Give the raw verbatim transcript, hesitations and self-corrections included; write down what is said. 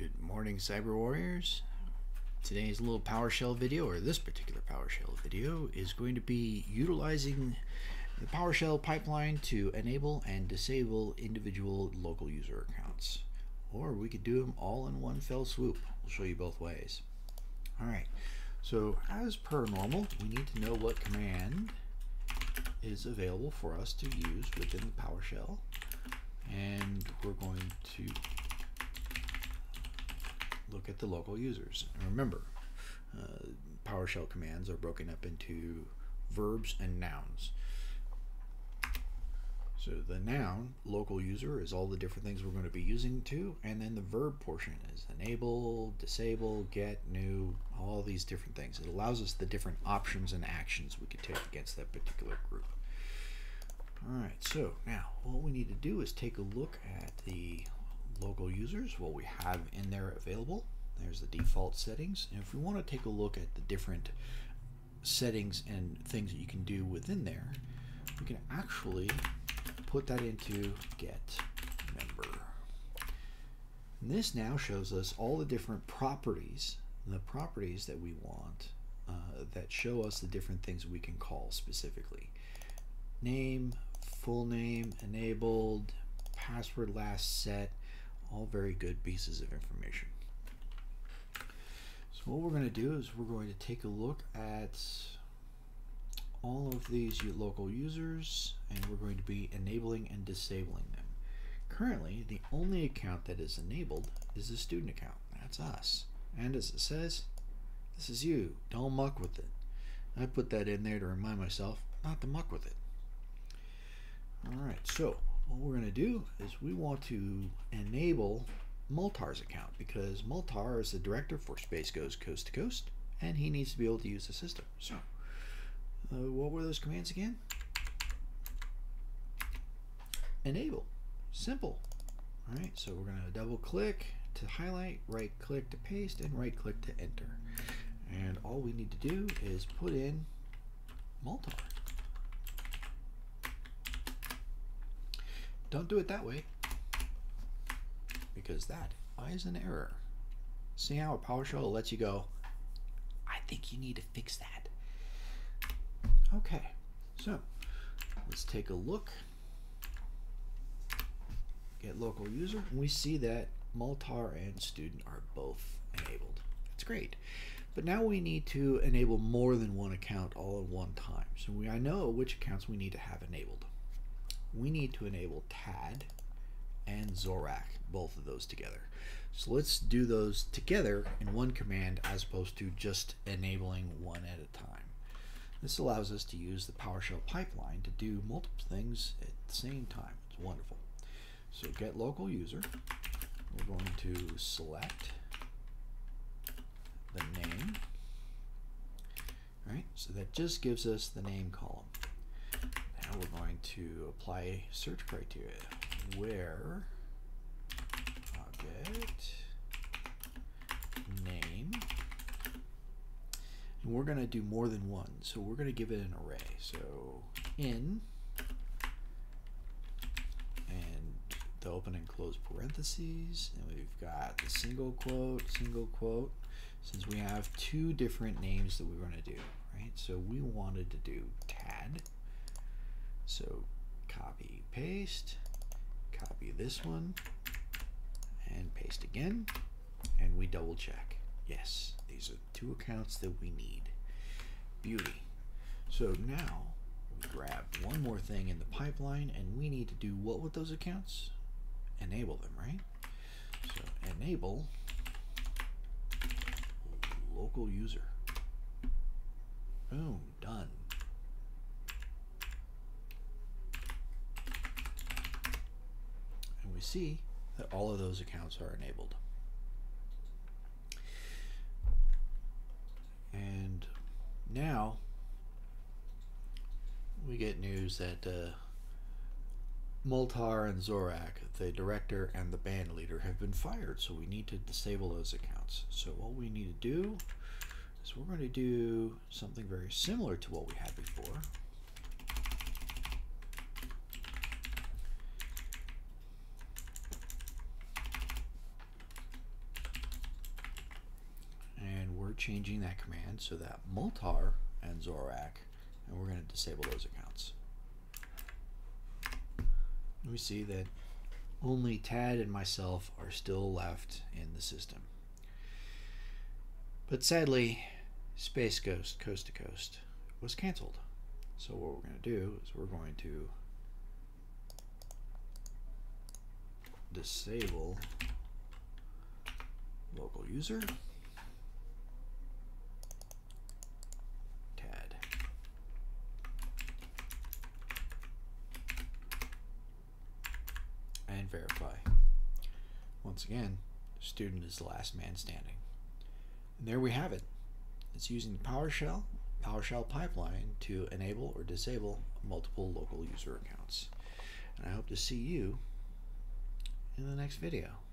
Good morning, Cyber Warriors. Today's little PowerShell video, or this particular PowerShell video, is going to be utilizing the PowerShell pipeline to enable and disable individual local user accounts. Or we could do them all in one fell swoop. We'll show you both ways. Alright, so as per normal, we need to know what command is available for us to use within the PowerShell. And we're going to look at the local users. And remember, uh, PowerShell commands are broken up into verbs and nouns. So the noun, local user, is all the different things we're going to be using to, and then the verb portion is enable, disable, get, new, all these different things. It allows us the different options and actions we could take against that particular group. Alright, so now what we need to do is take a look at the local users, what we have in there available. There's the default settings. And if we want to take a look at the different settings and things that you can do within there, we can actually put that into Get-Member. And this now shows us all the different properties, the properties that we want uh, that show us the different things we can call specifically. Name, full name, enabled, password last set, all very good pieces of information. So what we're going to do is we're going to take a look at all of these local users, and we're going to be enabling and disabling them. Currently, the only account that is enabled is the student account. That's us. And as it says, this is you. Don't muck with it. I put that in there to remind myself not to muck with it. Alright, so what we're going to do is we want to enable Moltar's account, because Moltar is the director for Space Ghost Coast to Coast, and he needs to be able to use the system. So uh, what were those commands again? Enable. Simple. Alright, so we're going to double click to highlight, right click to paste, and right click to enter. And all we need to do is put in Moltar. Don't do it that way, because that is an error. See how PowerShell lets you go, I think you need to fix that. Okay, so let's take a look. Get local user. We see that Moltar and student are both enabled. That's great. But now we need to enable more than one account all at one time. So we, I know which accounts we need to have enabled. We need to enable T A D and Zorak, both of those together. So let's do those together in one command as opposed to just enabling one at a time. This allows us to use the PowerShell pipeline to do multiple things at the same time. It's wonderful. So get local user. We're going to select the name. All right, so that just gives us the name column. Now we're going to apply search criteria. Where-Object, name, and we're going to do more than one. So we're going to give it an array. So in, and the open and close parentheses, and we've got the single quote, single quote, since we have two different names that we're going to do, right? So we wanted to do T A D. So copy, paste, copy this one, and paste again, and we double check. Yes, these are two accounts that we need. Beauty. So now we grab one more thing in the pipeline, and we need to do what with those accounts? Enable them, right? So enable local user. Boom, done. We see that all of those accounts are enabled. And now we get news that uh, Moltar and Zorak, the director and the band leader, have been fired, so we need to disable those accounts. So what we need to do is we're going to do something very similar to what we had before. changing that command so that Moltar and Zorak, and we're going to disable those accounts. And we see that only Tad and myself are still left in the system. But sadly, Space Ghost Coast to Coast was canceled. So what we're going to do is we're going to disable local user T A D. And verify. Once again, student is the last man standing. And there we have it. It's using PowerShell, PowerShell pipeline to enable or disable multiple local user accounts. And I hope to see you in the next video.